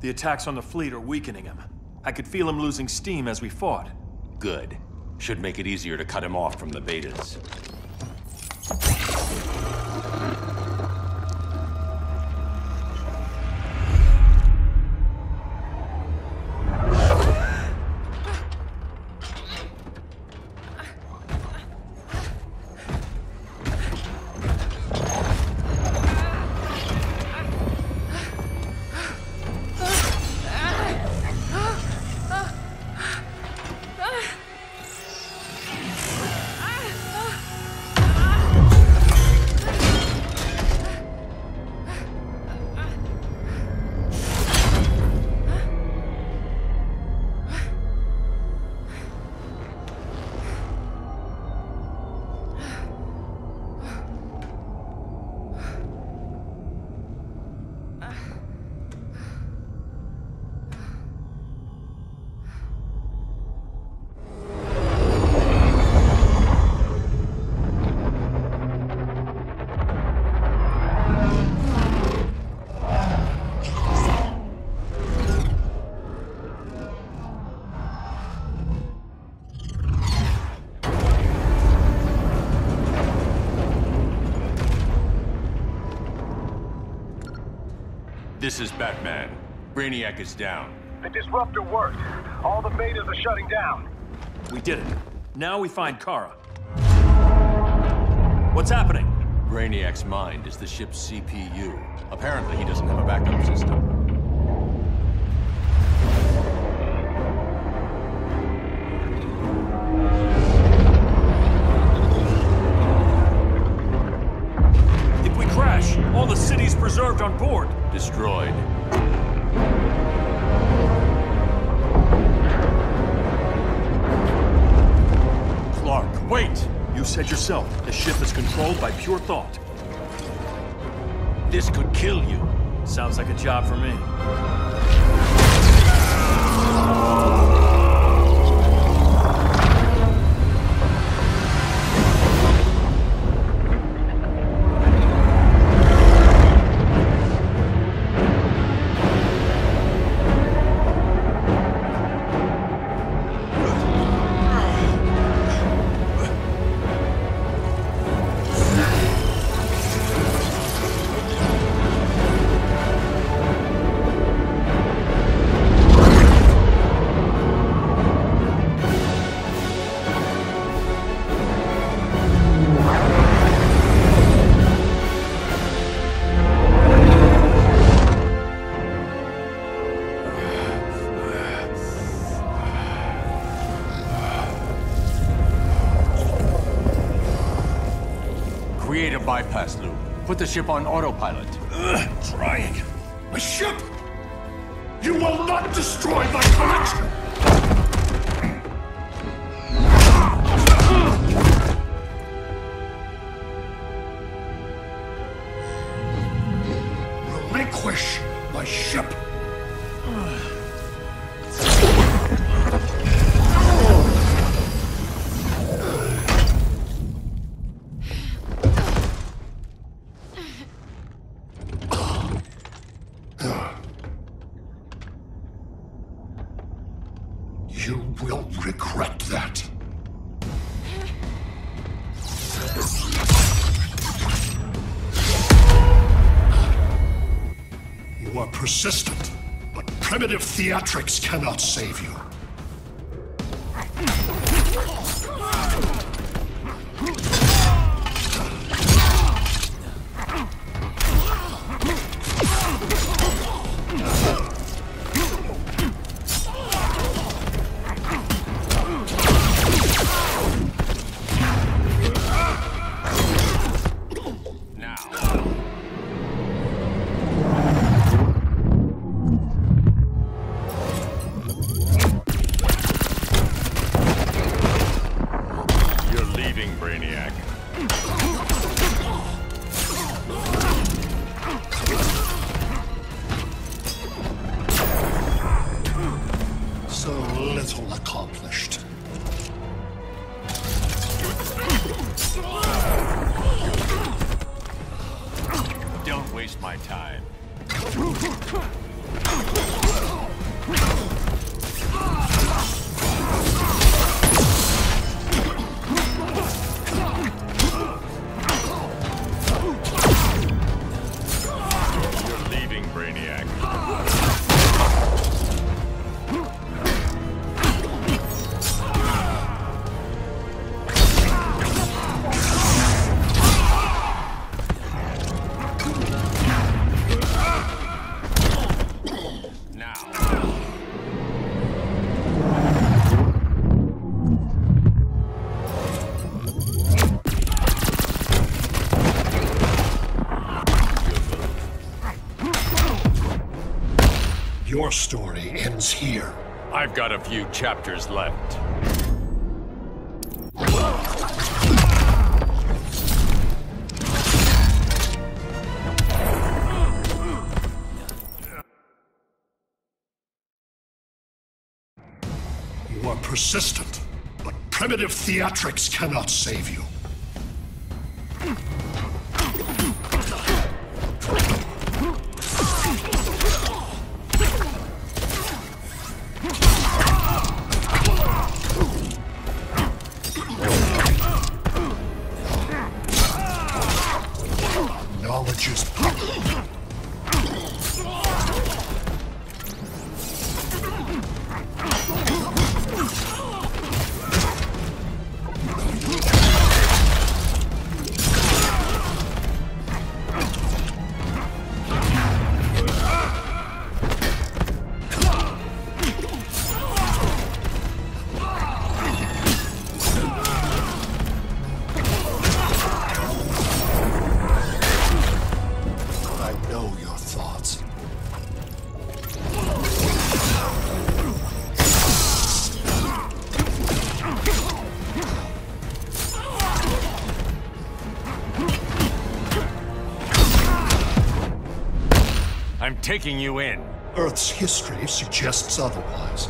The attacks on the fleet are weakening him. I could feel him losing steam as we fought. Good. Should make it easier to cut him off from the betas. This is Batman. Brainiac is down. The disruptor worked. All the betas are shutting down. We did it. Now we find Kara. What's happening? Brainiac's mind is the ship's CPU. Apparently, he doesn't have a backup system. All the cities preserved on board. Destroyed. Clark, wait! You said yourself, the ship is controlled by pure thought. This could kill you. Sounds like a job for me. Bypass loop. Put the ship on autopilot. Trying. My ship! You will not destroy my collection! Relinquish my ship! Persistent, but primitive theatrics cannot save you. Don't waste my time. Your story ends here. I've got a few chapters left. You are persistent, but primitive theatrics cannot save you. Taking you in. Earth's history suggests otherwise.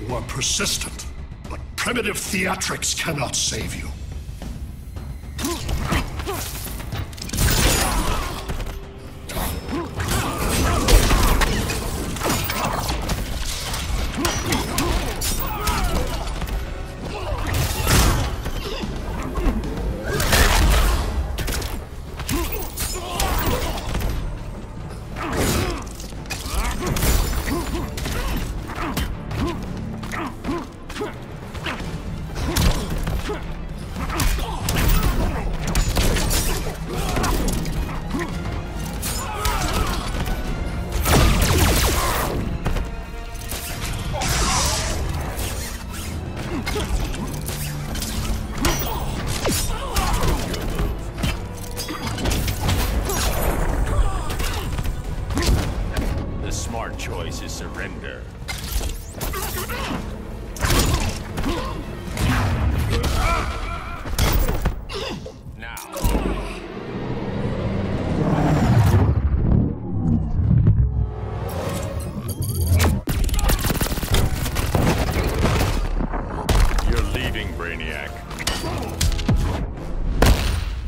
You are persistent. Primitive theatrics cannot save you.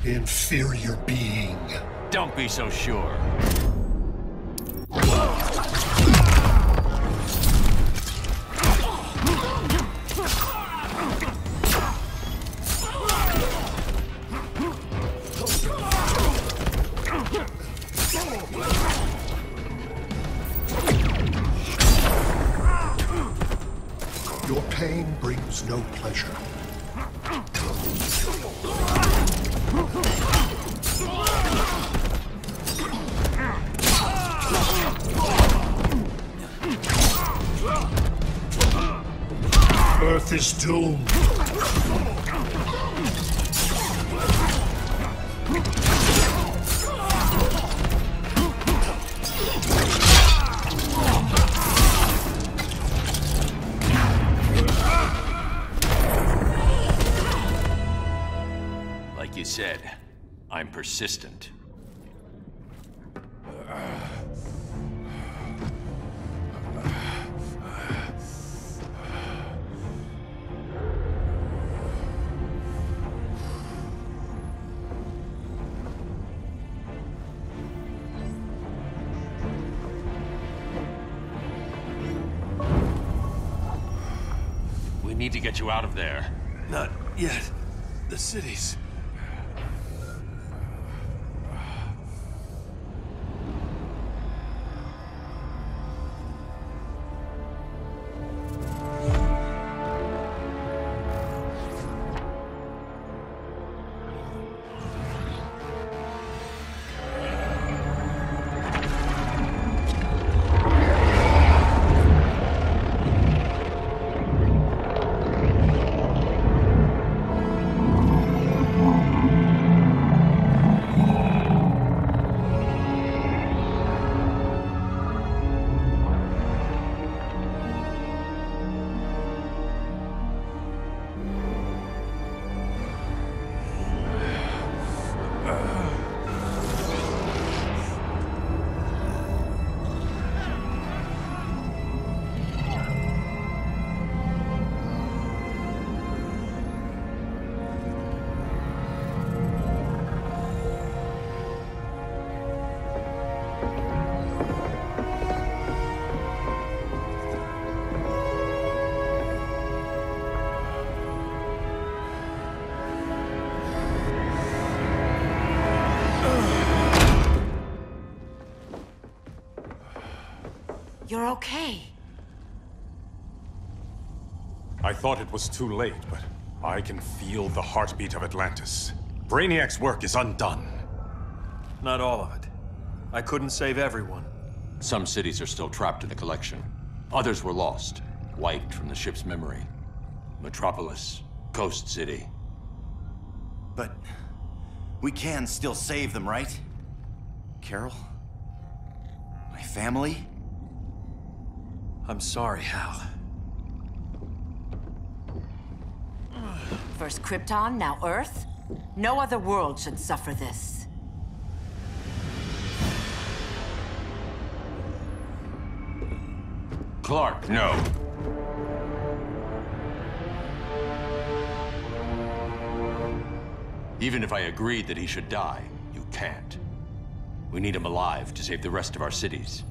Inferior being. Don't be so sure. Your pain brings no pleasure. Earth is doomed. Like you said, I'm persistent. We need to get you out of there. Not yet. The cities. You're okay. I thought it was too late, but I can feel the heartbeat of Atlantis. Brainiac's work is undone. Not all of it. I couldn't save everyone. Some cities are still trapped in the collection. Others were lost, wiped from the ship's memory. Metropolis, Coast City. But we can still save them, right? Carol? My family? I'm sorry, Hal. First Krypton, now Earth? No other world should suffer this. Clark, no. Even if I agreed that he should die, you can't. We need him alive to save the rest of our cities.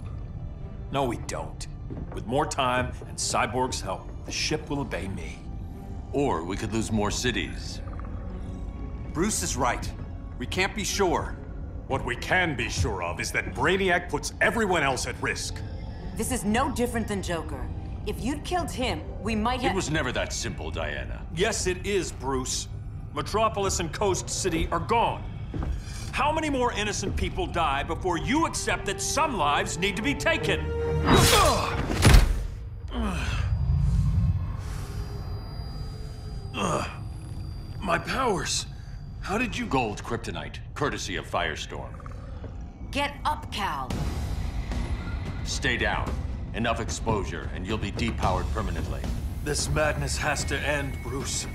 No, we don't. With more time and Cyborg's help, the ship will obey me. Or we could lose more cities. Bruce is right. We can't be sure. What we can be sure of is that Brainiac puts everyone else at risk. This is no different than Joker. If you'd killed him, we might have— It was never that simple, Diana. Yes, it is, Bruce. Metropolis and Coast City are gone. How many more innocent people die before you accept that some lives need to be taken? My powers! How did you— Gold kryptonite, courtesy of Firestorm. Get up, Kal. Stay down. Enough exposure, and you'll be depowered permanently. This madness has to end, Bruce.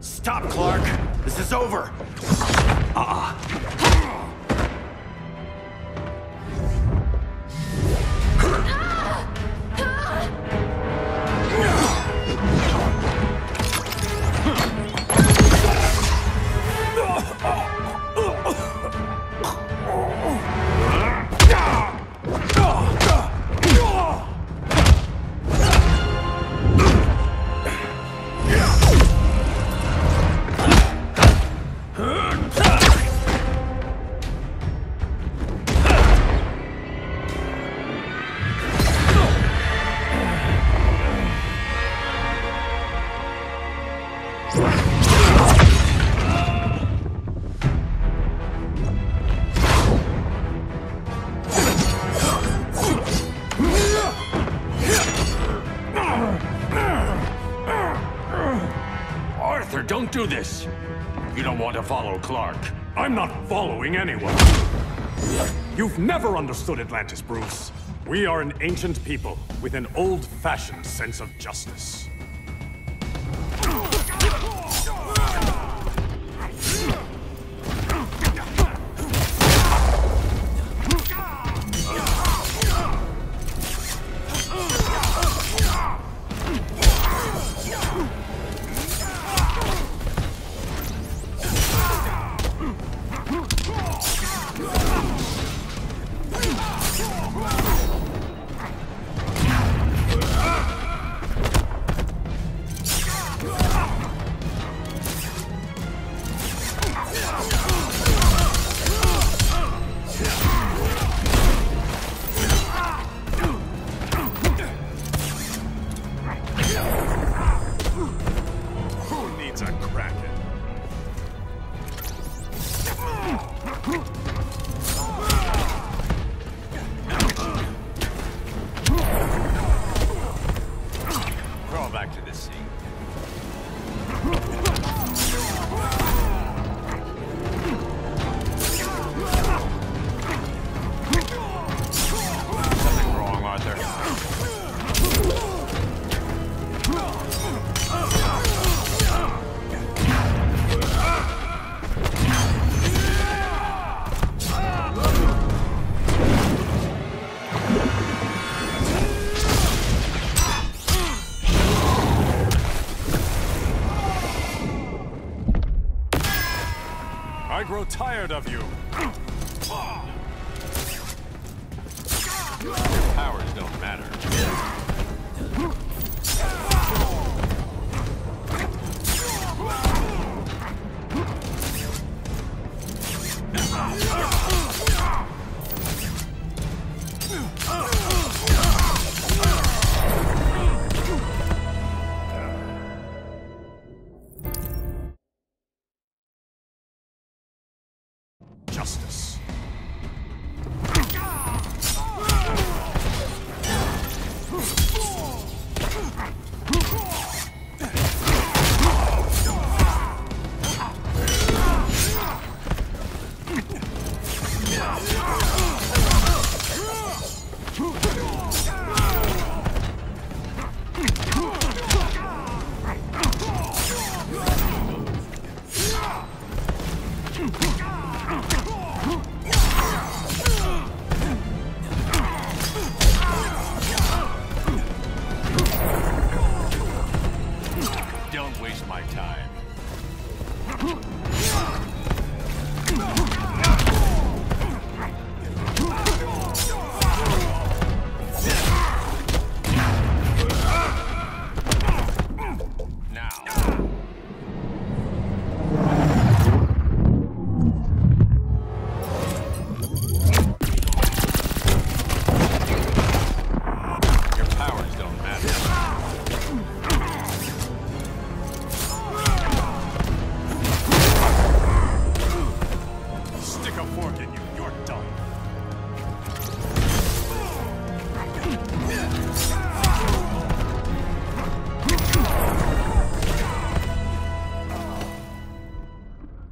Stop, Clark! This is over! do this. You don't want to follow Clark. I'm not following anyone. You've never understood Atlantis, Bruce. We are an ancient people with an old-fashioned sense of justice. Tired of you. Powers don't matter.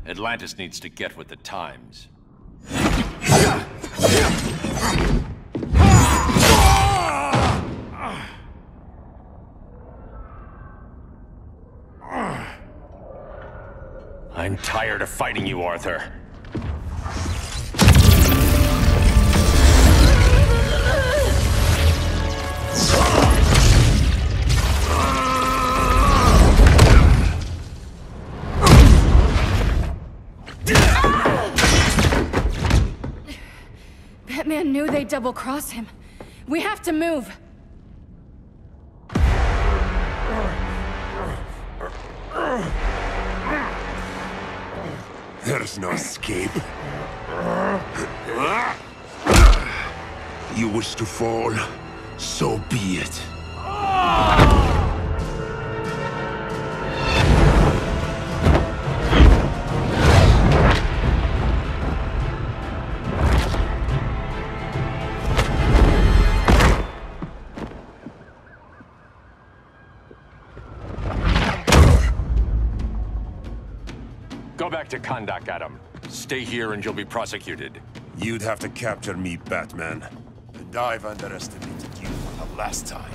Atlantis needs to get with the times. I'm tired of fighting you, Arthur. Knew they double-cross him. We have to move. There's no escape. You wish to fall, so be it. back to Kondok, Adam. Stay here and you'll be prosecuted. You'd have to capture me, Batman. And I've underestimated you for the last time.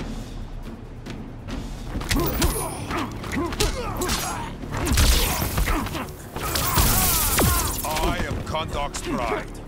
I am Kondok's bride.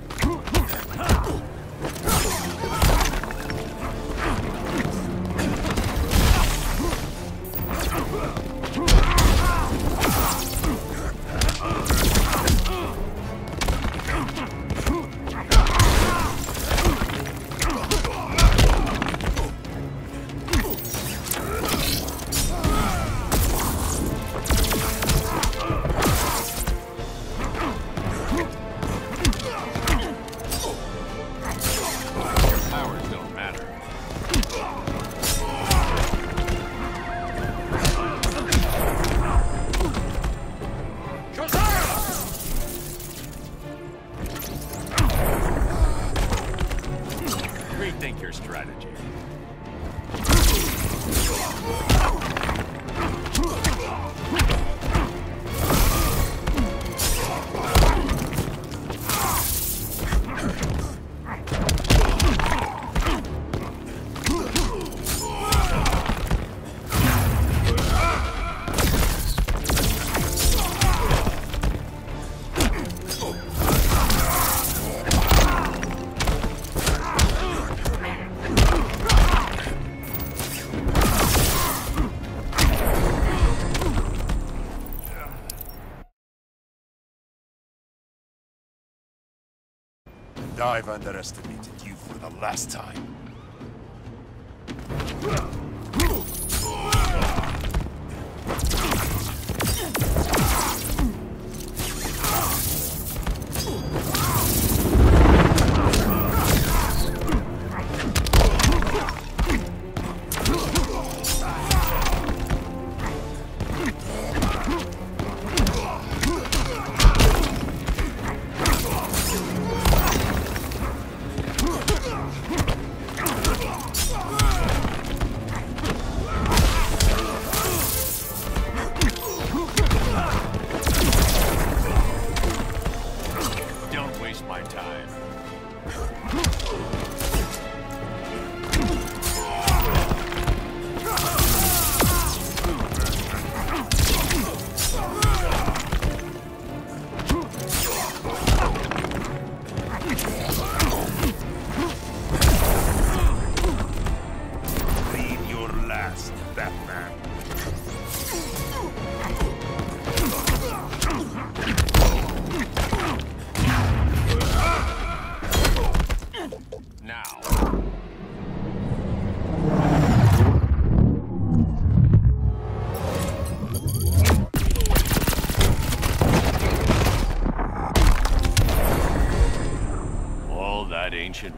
I've underestimated you for the last time.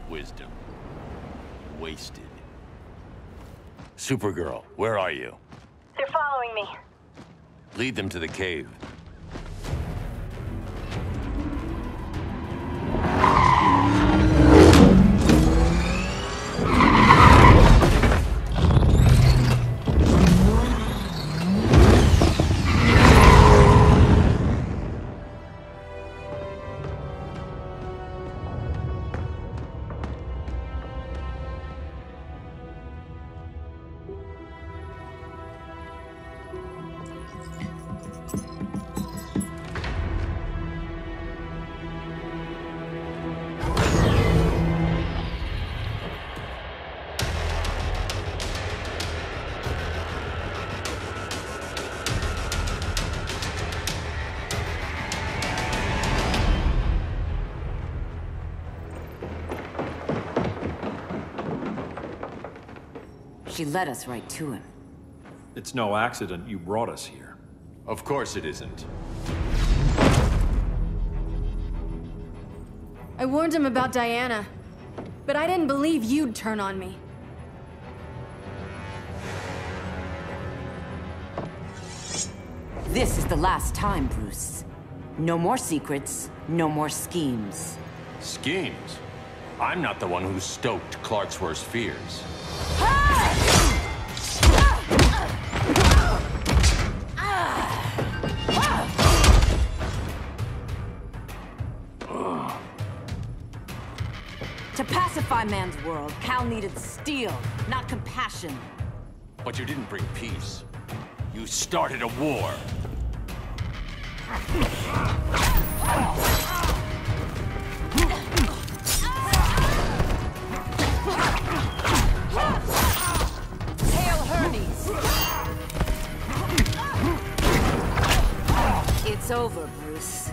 Wisdom. Wasted. Supergirl, where are you? They're following me. Lead them to the cave. She led us right to him. It's no accident you brought us here. Of course it isn't. I warned him about Diana, but I didn't believe you'd turn on me. This is the last time, Bruce. No more secrets, no more schemes. Schemes? I'm not the one who stoked Clark's worst fears. defy man's world, Kal needed steel, not compassion. But you didn't bring peace. You started a war. Hail Hermes! It's over, Bruce.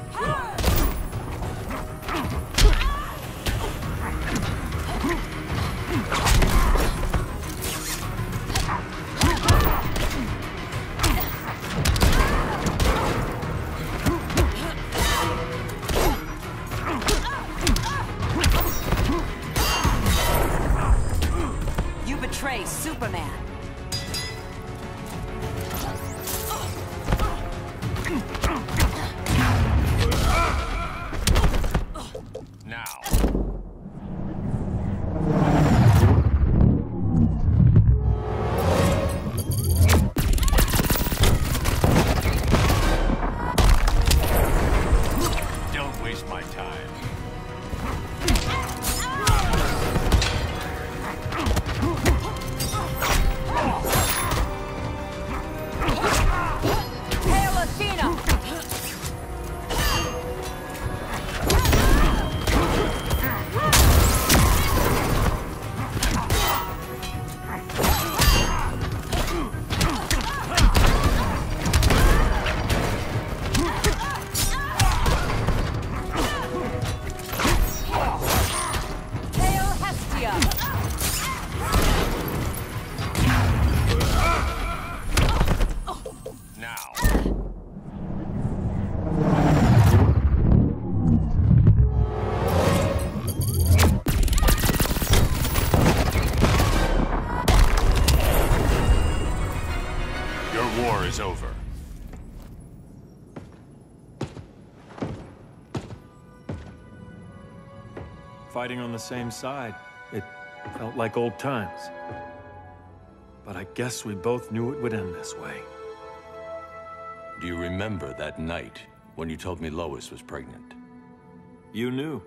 Superman. Fighting on the same side, it felt like old times. But I guess we both knew it would end this way. Do you remember that night when you told me Lois was pregnant? You knew,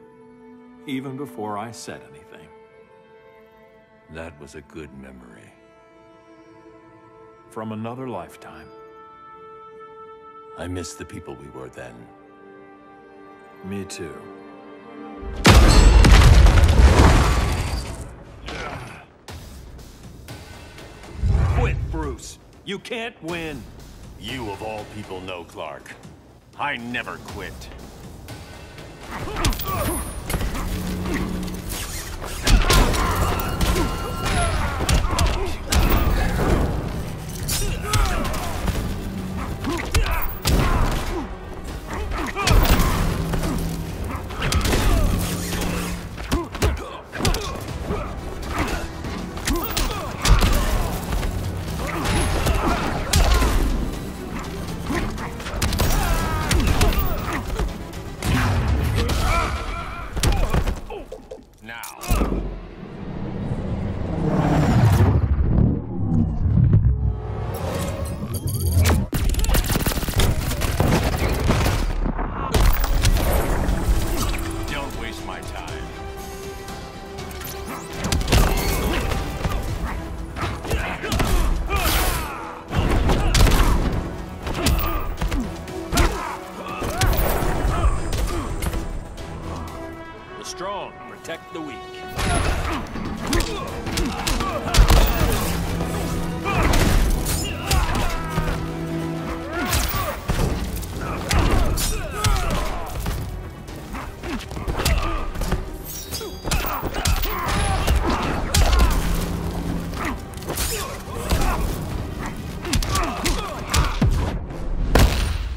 even before I said anything. That was a good memory. From another lifetime. I miss the people we were then. Me too. Quit, Bruce. You can't win. You of all people know, Clark. I never quit. Protect the weak.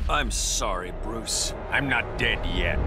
I'm sorry, Bruce. I'm not dead yet.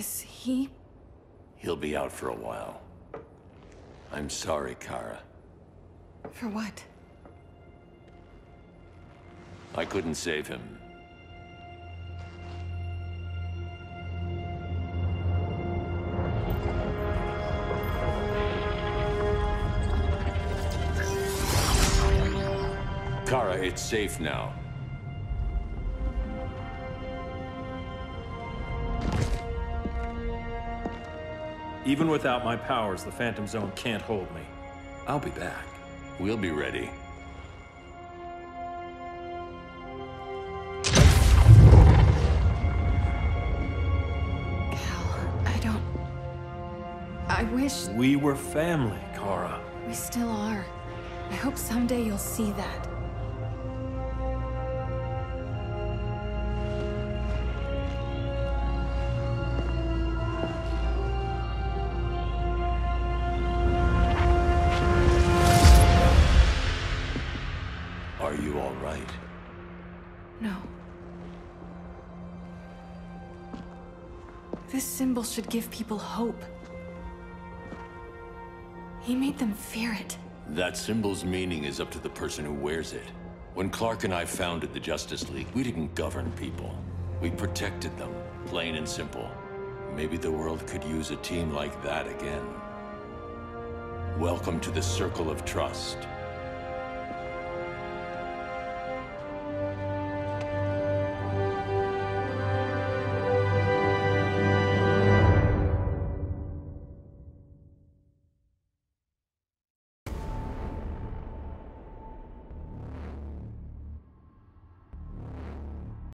Is he? He'll be out for a while. I'm sorry, Kara. For what? I couldn't save him. Kara, it's safe now. Even without my powers, the Phantom Zone can't hold me. I'll be back. We'll be ready. Kal, I wish... We were family, Kara. We still are. I hope someday you'll see that. Should give people hope. He made them fear it. That symbol's meaning is up to the person who wears it. When Clark and I founded the Justice League, we didn't govern people. We protected them, plain and simple. Maybe the world could use a team like that again. Welcome to the Circle of Trust.